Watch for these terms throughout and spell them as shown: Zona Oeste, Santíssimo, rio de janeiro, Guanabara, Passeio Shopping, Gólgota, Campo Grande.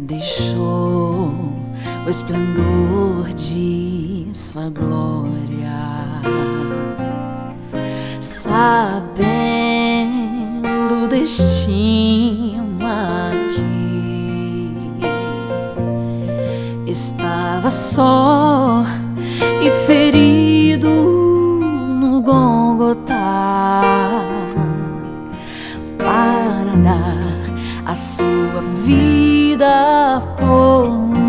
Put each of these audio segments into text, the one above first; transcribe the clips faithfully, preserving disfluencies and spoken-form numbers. Deixou o esplendor de sua glória, sabendo o destino a que estava só e ferido no Gólgota para dar a sua vida por mim.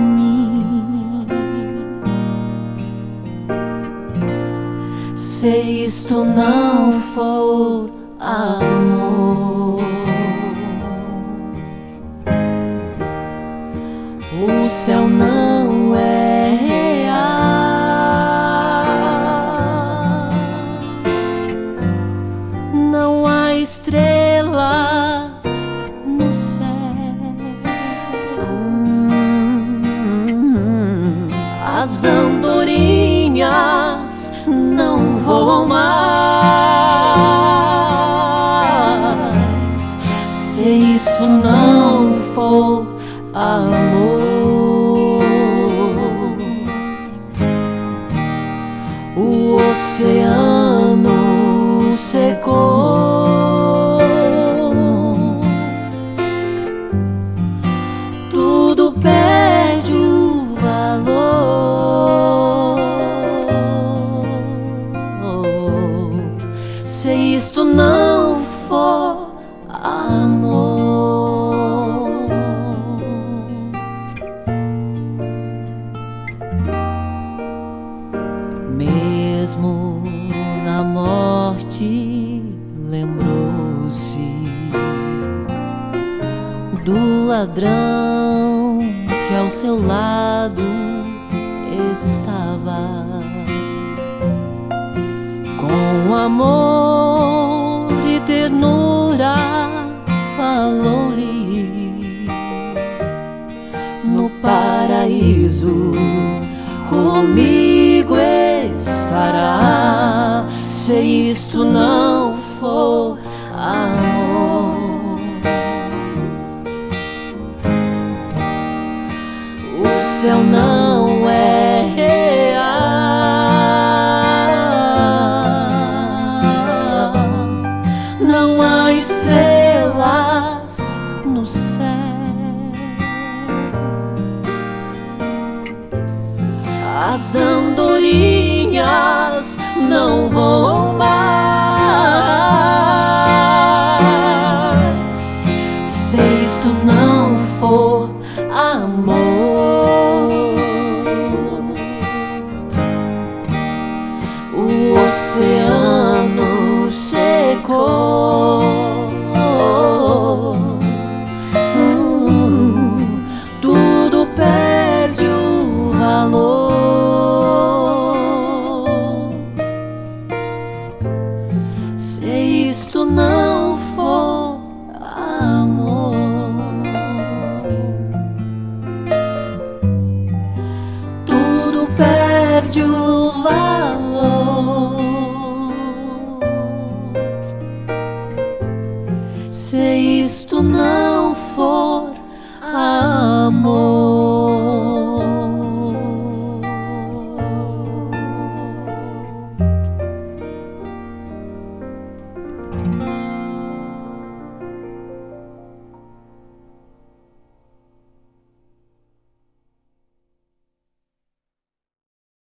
Se isto não for amor, o céu não é real. Não há estrelas no céu. As andorinhas não voam mais. Se isso não for amor, o oceano secou. Tudo perde o valor. Se isto não for amor, mesmo na morte lembrou-se do ladrão que ao seu lado estava. Com amor e ternura falou-lhe no paraíso: comigo estará. Se isto não for amor, o céu não é real. Não há estrelas no céu. As andorinhas não voam mais. Se isto não for amor, o oceano